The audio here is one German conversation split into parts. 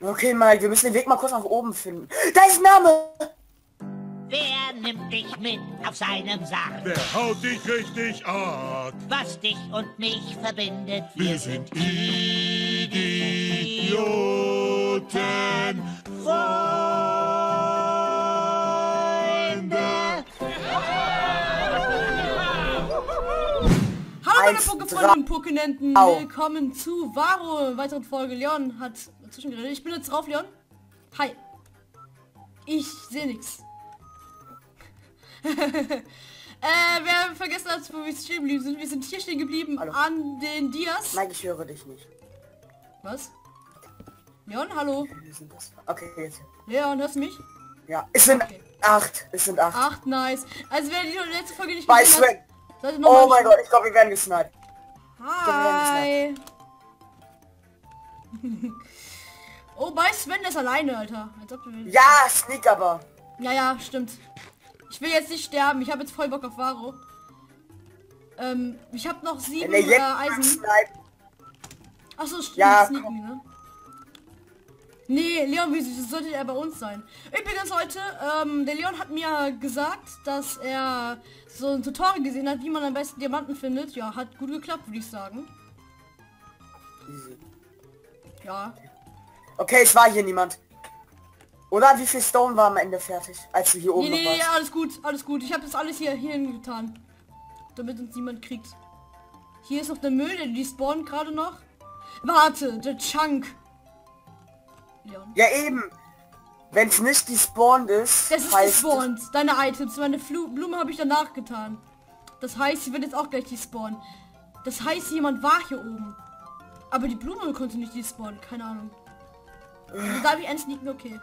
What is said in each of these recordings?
Okay, Mike, wir müssen den Weg mal kurz nach oben finden. Da ist ein Name! Wer nimmt dich mit auf seinem Sarg? Wer haut dich richtig ab? Was dich und mich verbindet, wir sind Idioten. Freunde! Hallo meine Pokéfreunde und Pokénenten, willkommen zu Waro, in weiteren Folge. Leon hat dazwischen geredet. Ich bin jetzt drauf, Leon. Hi. Ich sehe nichts. Wir vergessen, als wo wir stehen geblieben sind. Wir sind hier stehen geblieben. Hallo. An den Dias. Mike, ich höre dich nicht. Was? Leon, hallo. Okay, jetzt. Leon, hörst du mich? Ja. Es sind okay. 8. Es sind 8. 8, nice. Also wer die letzte Folge nicht gesehen hat, seid noch oh mein Gott, ich glaube, wir werden gesniped. Hi. Oh, bei Sven ist alleine, Alter. Als ob du willst. Ja, Sneak aber. Ja, ja, stimmt. Ich will jetzt nicht sterben. Ich habe jetzt voll Bock auf Waro. Ich habe noch 7 Eisen. Achso, stimmt. Ja, Sneak me, ne? Nee, Leon, wieso sollte er bei uns sein? Übrigens heute, der Leon hat mir gesagt, dass er so ein Tutorial gesehen hat, wie man am besten Diamanten findet. Ja, hat gut geklappt, würde ich sagen. Easy. Ja. Okay, es war hier niemand. Oder wie viel Stone war am Ende fertig, als du hier oben warst? Nee, ja, alles gut, alles gut. Ich habe das alles hier hingetan, damit uns niemand kriegt. Hier ist noch der Müll, die spawnen gerade noch. Warte, der Chunk. Leon. Ja eben, wenn es nicht gespawnt ist. Das ist gespawnt, deine Items, meine Blume habe ich danach getan. Das heißt, sie wird jetzt auch gleich despawnen. Das heißt, jemand war hier oben. Aber die Blume konnte nicht despawnen, keine Ahnung. Also, da habe ich einen Sneak, okay.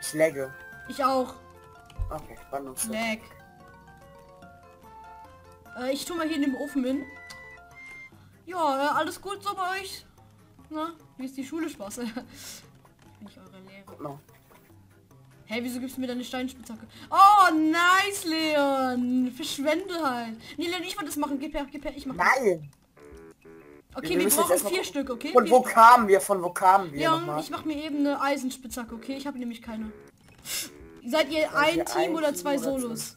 Ich lagge. Ich auch. Okay, spannend. Lag. Ich tue mal hier in dem Ofen hin. Ja, alles gut so bei euch? Na, wie ist die Schule? Spaß? Nicht eure Lehre. Hey, wieso gibst du mir deine Steinspitzhacke? Oh, nice, Leon. Verschwende halt. Nee, Leon, ich wollte das machen. Gib her, ich mach. Nein. Das. Okay, wir brauchen 4 Stück, okay? Von wo kamen wir? Leon, ich mach mir eben eine Eisenspitzhacke, okay? Ich habe nämlich keine. Seid ihr ein Team oder zwei Solos?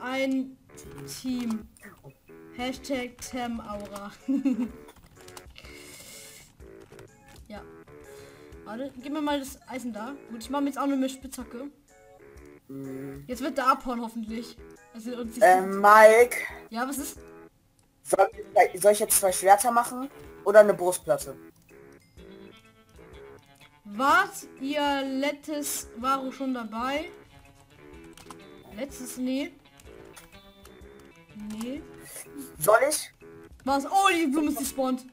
Ein Team. Hashtag Temmaura. Ja. Warte, gib mir mal das Eisen da. Gut, ich mache mir jetzt auch eine Spitzhacke. Mm. Jetzt wird der abhauen hoffentlich. Also, und Mike. Ja, was ist? Soll ich jetzt 2 Schwerter machen? Oder eine Brustplatte? Wart ihr letztes Waro schon dabei? Letztes, nee. Nee. Soll ich? Was? Oh, die Blume ist gespawnt.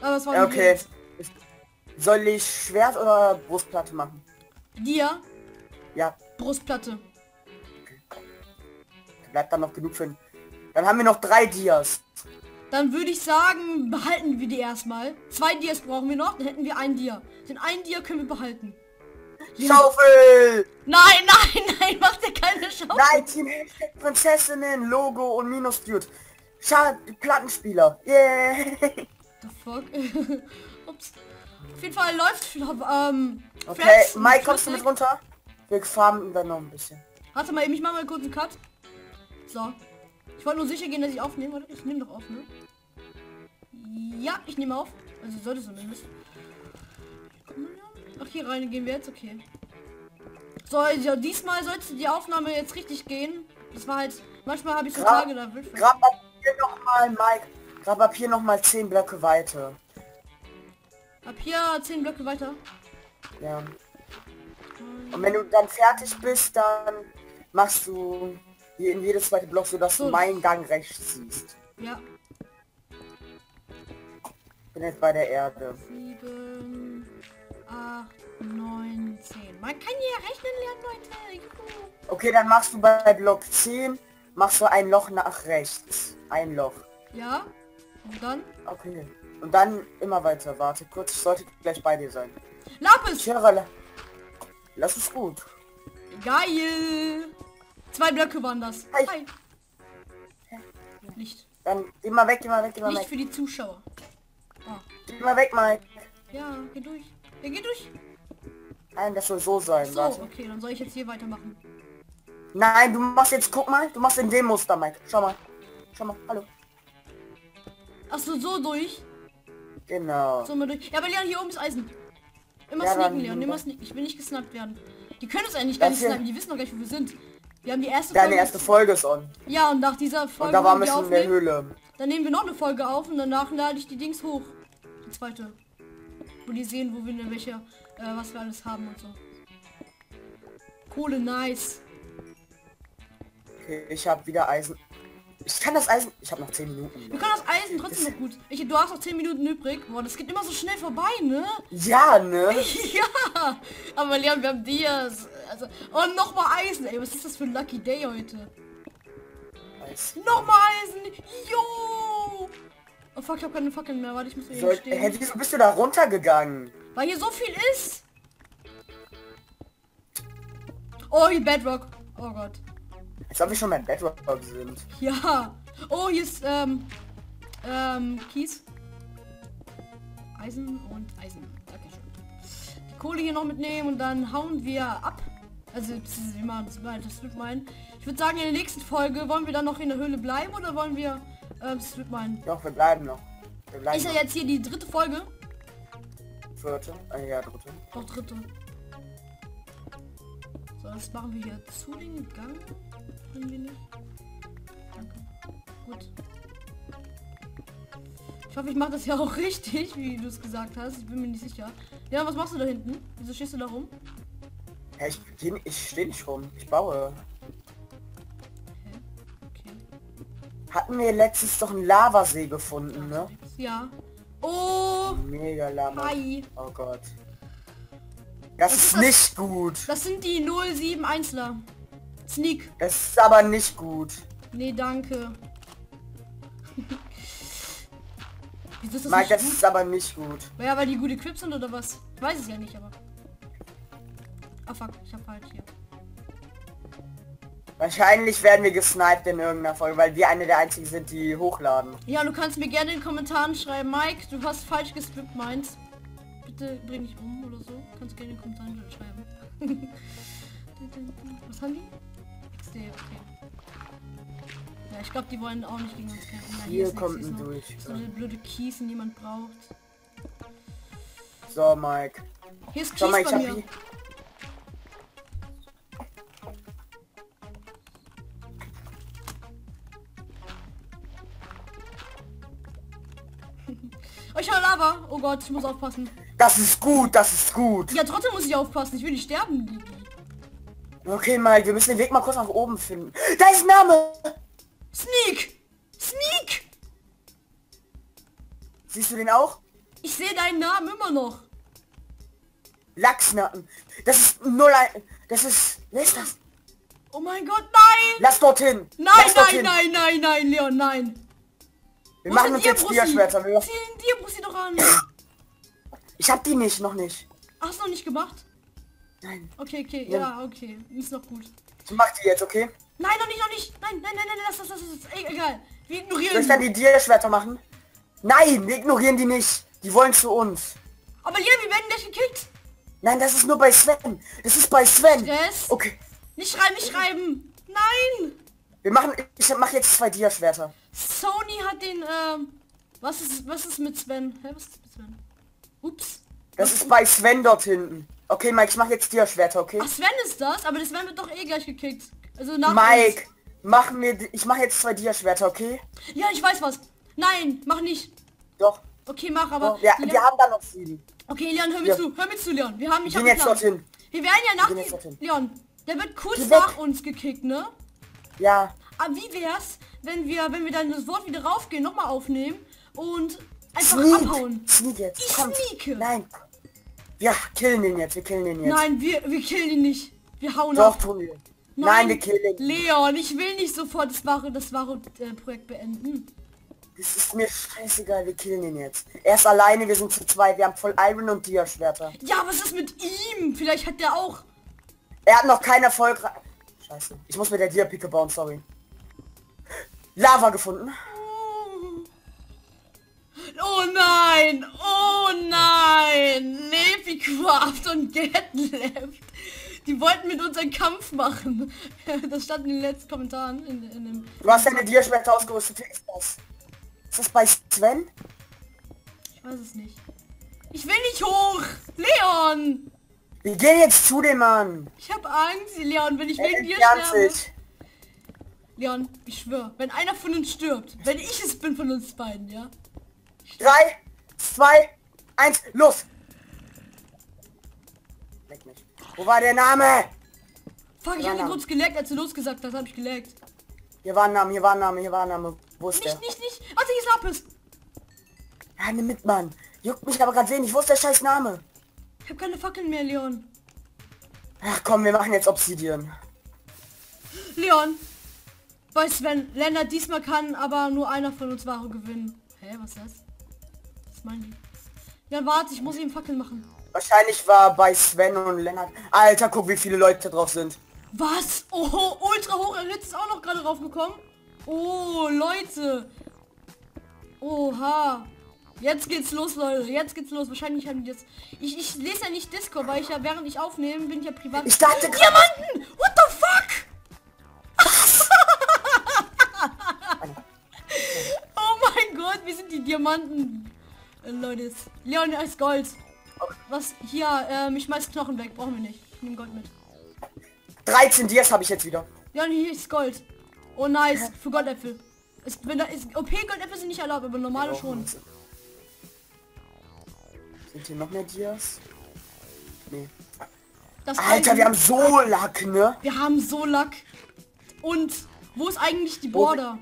Aber es war nicht okay. Soll ich Schwert oder Brustplatte machen? Dir? Ja. Brustplatte. Bleibt dann noch genug für. Dann haben wir noch 3 Dias. Dann würde ich sagen, behalten wir die erstmal. 2 Dias brauchen wir noch, dann hätten wir 1 Dia. Den 1 Dia können wir behalten. Schaufel! Nein, mach dir keine Schaufel! Nein, Team Prinzessinnen, Logo und Minus Dude. Schade, Plattenspieler. Yeah! The fuck? Ups. Auf jeden Fall läuft okay, Flats, Mike, kommst du mit runter? Wir farmen dann noch ein bisschen. Warte mal eben, ich mach mal kurz einen Cut. So. Ich wollte nur sicher gehen, dass ich aufnehme, oder? Ich nehme doch auf, ne? Ja, ich nehme auf. Also sollte es zumindest. Ach, hier rein gehen wir jetzt, okay. So, ja, diesmal sollte die Aufnahme jetzt richtig gehen. Das war halt, manchmal habe ich so Tage da wild. Grab ab hier nochmal, Mike. Grab ab hier nochmal 10 Blöcke weiter. Ab hier 10 Blöcke weiter? Ja. Und wenn du dann fertig bist, dann machst du hier in jedes zweite Block, sodass du meinen Gang rechts siehst. Ja. Ich bin jetzt bei der Erde. 7, 8, 9, 10. Man kann ja rechnen lernen, Leute. Okay, dann machst du bei Block 10, machst du ein Loch nach rechts. Ein Loch. Ja. Und dann? Okay. Und dann immer weiter. Warte kurz, ich sollte gleich bei dir sein. Lapis! Lass es gut. Geil! 2 Blöcke waren das. Hi. Licht. Dann geh mal weg. Licht für die Zuschauer. Ah. Geh mal weg, Mike. Ja, geh durch. Ja, geh durch. Nein, das soll so sein. So, okay, dann soll ich jetzt hier weitermachen. Nein, du machst jetzt, guck mal, du machst in dem Muster, Mike. Schau mal. Schau mal, hallo. Achso, so durch? Genau. So mal durch. Ja, aber Leon, hier oben ist Eisen. Immer ja, sneaken, Leon. Immer sneaken. Ich will nicht gesnappt werden. Die können uns eigentlich gar nicht snipen, die wissen doch gleich, wo wir sind. Wir haben die erste Folge. Deine erste Folge ist on. Ja, und nach dieser Folge. Und da waren wir schon in der Höhle. Dann nehmen wir noch eine Folge auf und danach lade ich die Dings hoch. Die zweite. Wo die sehen, wo wir in welche, was wir alles haben und so. Kohle, nice. Okay, ich habe wieder Eisen. Ich kann das Eisen. Ich habe noch 10 Minuten. Wir können das Eisen trotzdem noch gut. Du hast noch 10 Minuten übrig. Boah, das geht immer so schnell vorbei, ne? Ja, ne? Ja. Aber Leon, wir haben Dias. Also, und nochmal Eisen. Ey, was ist das für ein Lucky Day heute? Eisen. Nochmal Eisen. Jo. Oh fuck, ich hab keine Fackeln mehr. Warte, ich muss hier stehen. Hey, wieso bist du da runtergegangen? Weil hier so viel ist. Oh, hier Bedrock. Oh Gott. Jetzt habe ich schon mein Bedrock sind. Ja. Oh, hier ist Kies. Eisen und Eisen. Okay, schön. Die Kohle hier noch mitnehmen und dann hauen wir ab. Also wir machen das bald, das wird mein. Ich würde sagen, in der nächsten Folge wollen wir dann noch in der Höhle bleiben oder wollen wir das wird mein. Doch, wir bleiben noch. Wir bleiben noch. Jetzt hier die dritte Folge. Vierte? Ja, dritte. Doch, dritte. So, das machen wir hier zu den Gang. Wir nicht. Danke. Gut. Ich hoffe, ich mache das ja auch richtig, wie du es gesagt hast. Ich bin mir nicht sicher. Ja, was machst du da hinten? Wieso stehst du da rum? Ja, ich stehe nicht rum. Ich baue. Hä? Okay. Hatten wir letztens doch einen Lavasee gefunden, ne? Ja. Oh! Megalama. Hi. Oh Gott. Das ist nicht gut. Das sind die 071ler. Sneak. Das ist aber nicht gut. Nee, danke. Wieso ist das Mike, das ist aber nicht gut. Ja, weil die gute Crips sind oder was? Ich weiß es ja nicht, aber... Ah fuck, ich hab halt hier. Wahrscheinlich werden wir gesniped in irgendeiner Folge, weil wir eine der einzigen sind, die hochladen. Ja, du kannst mir gerne in den Kommentaren schreiben, Mike, du hast falsch gestrippt, meins. Bitte bring mich um oder so. Kannst gerne in den Kommentaren schreiben. Was haben die? Okay. Ja, ich glaube, die wollen auch nicht gegen uns kämpfen. Nein, hier kommt ein durch. So eine blöde Kies, die niemand braucht. So, Mike. Hier ist Kies so, Mike, bei mir. Oh, ich habe Lava. Oh Gott, ich muss aufpassen. Das ist gut, das ist gut. Ja, trotzdem muss ich aufpassen. Ich will nicht sterben. Okay, Mike, wir müssen den Weg mal kurz nach oben finden. Da ist ein Name! Sneak! Sneak! Siehst du den auch? Ich sehe deinen Namen immer noch. Lachsnacken. Das ist 01... Das ist... Wer ist das? Oh mein Gott, nein! Lass dorthin! Nein, lass dorthin. Nein, nein, nein, nein, Leon, nein! Wir machen uns jetzt Bierschwerter. Zieh dir, Brussi, doch an! Ich hab die nicht, noch nicht. Hast du noch nicht gemacht? Nein. Okay, okay, ja, okay. Ist noch gut. Ich mach die jetzt, okay? Nein, noch nicht, noch nicht. Nein, nein, nein, nein, lass. Egal. Wir ignorieren die. Soll ich dann die Dierschwerter machen? Nein, wir ignorieren die nicht. Die wollen zu uns. Aber ja, wir werden gleich gekillt. Nein, das ist nur bei Sven. Das ist bei Sven. Stress. Okay. Nicht schreiben, nicht schreiben. Nein. Wir machen, ich mach jetzt 2 Dierschwerter. Sony hat den, was ist mit Sven? Hä, was ist mit Sven? Ups. Das ist bei Sven dort hinten. Okay, Mike, ich mach jetzt Dierschwerter, okay? Ach, Sven ist das? Aber das Sven wird doch eh gleich gekickt. Also nach Mike, ich mach jetzt 2 Dierschwerter, okay? Ja, ich weiß was. Nein, mach nicht. Doch. Okay, mach, aber... Doch. Ja, Leon, wir haben da noch 7. Okay, Leon, hör mir zu. Hör mir zu, Leon. Wir haben mich jetzt dorthin. Wir werden ja nach Leon, der wird kurz nach uns gekickt, ne? Ja. Aber wie wär's, wenn wir dann das Wort wieder raufgehen, nochmal aufnehmen und einfach abhauen? Sneak jetzt. Ich sneake. Nein. Ja, killen ihn jetzt, wir killen ihn jetzt. Nein, wir killen ihn nicht. Wir hauen doch, ab. Tun wir. Nein, wir killen ihn. Leon, ich will nicht sofort das wahre Projekt beenden. Das ist mir scheißegal, wir killen ihn jetzt. Er ist alleine, wir sind zu 2. Wir haben voll Iron und Dierschwerter. Ja, was ist mit ihm? Vielleicht hat der auch... Er hat noch keinen Erfolg... Scheiße, ich muss mit der Dierpicke bauen, sorry. Lava gefunden. Oh nein! Oh nein! NephiKraft und GetLeft! Die wollten mit unseren Kampf machen. Das stand in den letzten Kommentaren. In dem du hast deine Dierschwerte ausgerüstet. Wie ist das? Ist das bei Sven? Ich weiß es nicht. Ich will nicht hoch! Leon! Wir gehen jetzt zu dem Mann! Ich hab Angst, Leon, wenn ich wegen dir sterbe. Leon, ich schwöre, wenn einer von uns stirbt, wenn ich es bin von uns beiden, ja? 3, 2, 1, los! Leck mich. Wo war der Name? Fuck, ich hatte kurz geleckt, als du losgesagt hast, hab ich geleckt. Hier war ein Name, hier war ein Name, hier war ein Name. Wo ist der? Nicht. Also hier ist Lapis. Ja, nimm mit, Mann. Juckt mich aber gerade wenig. Wo ist der scheiß Name? Ich hab keine Fackeln mehr, Leon. Ach komm, wir machen jetzt Obsidian. Leon. Weißt du, wenn Lennart diesmal kann, aber nur einer von uns Waro gewinnen. Hä, was ist das? Was meinen die? Ja, warte, ich muss eben Fackeln machen. Wahrscheinlich war bei Sven und Lennart... Alter, guck, wie viele Leute da drauf sind. Was? Oh, ultra hoch erhitzt ist auch noch gerade raufgekommen. Oh, Leute. Oha. Jetzt geht's los, Leute. Jetzt geht's los. Wahrscheinlich haben die jetzt... Ich lese ja nicht Discord, weil ich ja, während ich aufnehme, bin ich ja privat... Ich dachte... Diamanten! What the fuck? Oh mein Gott, wir sind die Diamanten. Leute, Leon ist Gold. Was? Hier, ich schmeiß Knochen weg. Brauchen wir nicht. Ich nehm Gold mit. 13 Dias habe ich jetzt wieder. Leon, hier ist Gold. Oh nice, für Goldäpfel. OP-Goldäpfel sind nicht erlaubt, aber normale schon. Sind hier noch mehr Dias? Nee. Das Alter, wir haben so Lack, ne? Wir haben so Lack. Und wo ist eigentlich die Border?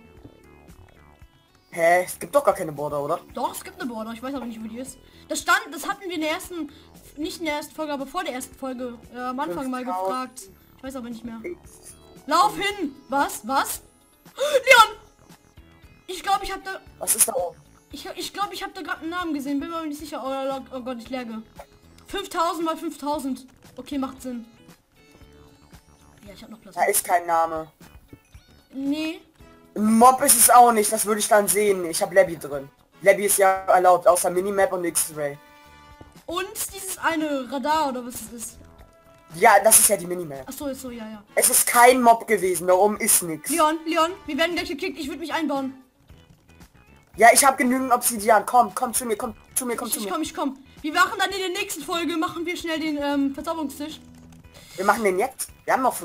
Hä? Es gibt doch gar keine Border, oder? Doch, es gibt eine Border. Ich weiß aber nicht, wo die ist. Das stand, das hatten wir in der ersten, nicht in der ersten Folge, aber vor der ersten Folge am Anfang mal gefragt. Ich weiß aber nicht mehr. Lauf hin! Was? Was? Leon! Ich glaube, ich habe da... Was ist da oben? Ich glaube, ich habe da gerade einen Namen gesehen. Bin mir nicht sicher. Oh Gott, ich lagge. 5000 mal 5000. Okay, macht Sinn. Ja, ich habe noch Platz. Da ist kein Name. Nee. Mob ist es auch nicht, das würde ich dann sehen. Ich habe Labby drin. Labby ist ja erlaubt, außer Minimap und X-Ray. Und dieses eine Radar oder was es ist? Ja, das ist ja die Minimap. Ach so, ja, ja. Es ist kein Mob gewesen, da oben ist nichts. Leon, wir werden gleich gekickt, ich würde mich einbauen. Ja, ich habe genügend Obsidian. Komm zu mir, komm zu mir. Ich komm. Wir machen dann in der nächsten Folge, machen wir schnell den Verzauberungstisch. Wir machen den jetzt? Wir haben noch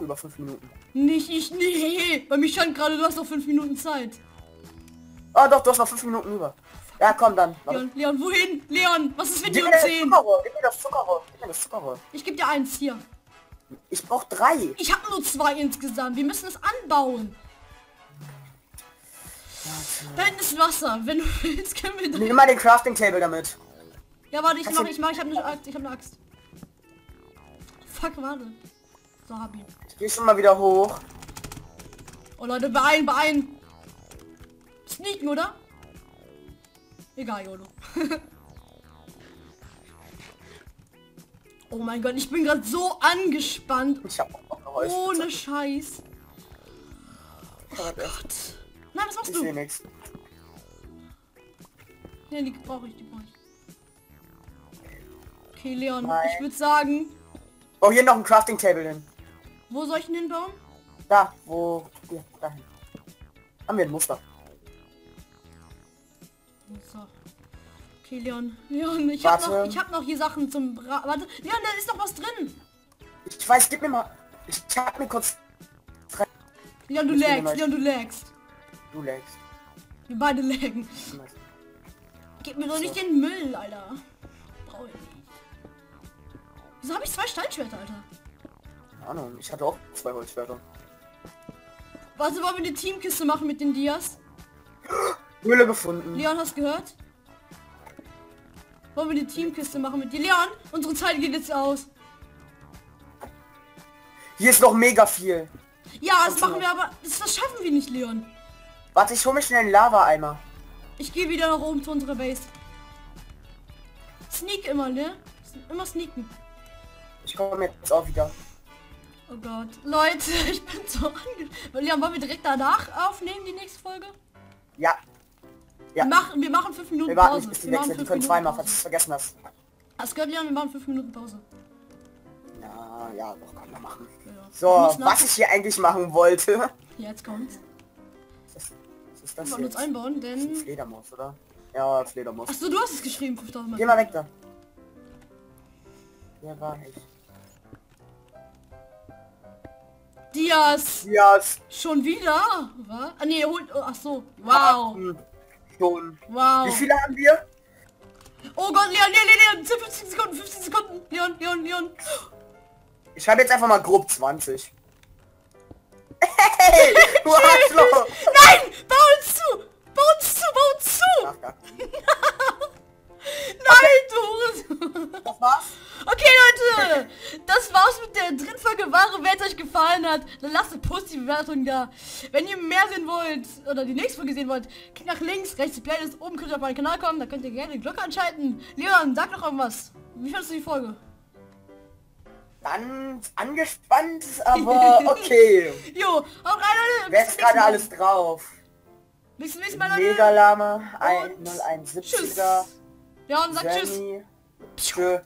über 5 Minuten. Nee, bei mir stand gerade, du hast noch 5 Minuten Zeit. Ah doch, du hast noch 5 Minuten über. Ja, komm dann. Leon, wohin? Leon, was ist mit dir um 10? Gib mir das Zuckerrohr. Ich geb dir eins hier. Ich brauch 3. Ich habe nur 2 insgesamt. Wir müssen es anbauen. Da hinten ist Wasser. Wenn du willst, können wir... Nimm mal den Crafting Table damit. Ja, warte, ich habe eine Axt. Fuck, warte. So, hab ihn. Ich geh schon mal wieder hoch. Oh Leute, beeilen. Sneaken, oder? Egal, Jolo. Oh mein Gott, ich bin gerade so angespannt. Ich hab auch noch Häuschen. Ohne Scheiß. Oh Gott. Nein, das machst du. Ich seh nix. Ja, die brauche ich. Okay, Leon, ich würde sagen... Oh, hier noch ein Crafting Table hin. Wo soll ich ihn hinbauen? Da, hier, dahin. Haben wir ein Muster. Okay, Leon, ich hab noch hier Sachen zum... Warte, Leon, da ist doch was drin. Ich weiß, gib mir mal... Ich hab mir kurz... Leon, du lagst. Wir beide laggen. Gib mir doch nicht den Müll, Alter. Brauch ich nicht. Wieso habe ich 2 Steinschwerter, Alter? Keine Ahnung, ich hatte auch 2 Holzschwerter. Also wollen wir eine Teamkiste machen mit den Dias? Höhle gefunden. Leon, hast gehört? Wollen wir die Teamkiste machen mit dir? Leon, unsere Zeit geht jetzt aus. Hier ist noch mega viel. Ja, das machen wir aber... Das schaffen wir nicht, Leon. Warte, ich hole mir schnell einen Lava-Eimer. Ich gehe wieder nach oben zu unserer Base. Sneak immer, ne? Immer sneaken. Ich komme jetzt auch wieder. Oh Gott. Leute, ich bin so ange... Leon, wollen wir direkt danach aufnehmen, die nächste Folge? Ja. Ja. Wir machen 5 Minuten Pause. Wir warten nicht, bis die weg sind. Die können zweimal, falls du vergessen hast. Das gehört Leon, wir machen 5 Minuten Pause. Ja, ja, doch, komm, wir machen. Ja. So, was ich hier eigentlich machen wollte. Jetzt kommt's. Was ist das? Wir wollen uns einbauen, denn... Das ist ein Fledermaus, oder? Ja, Fledermaus. Achso, du hast es geschrieben, Christoph. Geh mal weg da. Ja, war ich. Dias! Schon wieder? Was? Ah ne, holt... Ach so. Wow. Schon. Wow. Wie viele haben wir? Oh Gott, Leon. 15 Sekunden. Leon. Ich schreibe jetzt einfach mal grob 20. Hey! Du Arschloch! Nein! Bau uns zu! Nein, du! Das war's? Okay, Leute! Das war's mit der dritten Folge Waro. Wenn es euch gefallen hat, dann lasst eine positive Bewertung da. Wenn ihr mehr sehen wollt, oder die nächste Folge sehen wollt, klickt nach links, rechts die Playlist, oben könnt ihr auf meinen Kanal kommen, da könnt ihr gerne die Glocke anschalten. Leon, sag doch irgendwas. Wie fandest du die Folge? Ganz angespannt, aber okay. Jo, haut rein, Leute! Wer ist gerade alles drauf? Bis zum nächsten Mal, Leute! Megalama, 0170er. Ja, und sagt Jenny. Tschüss! Tschö.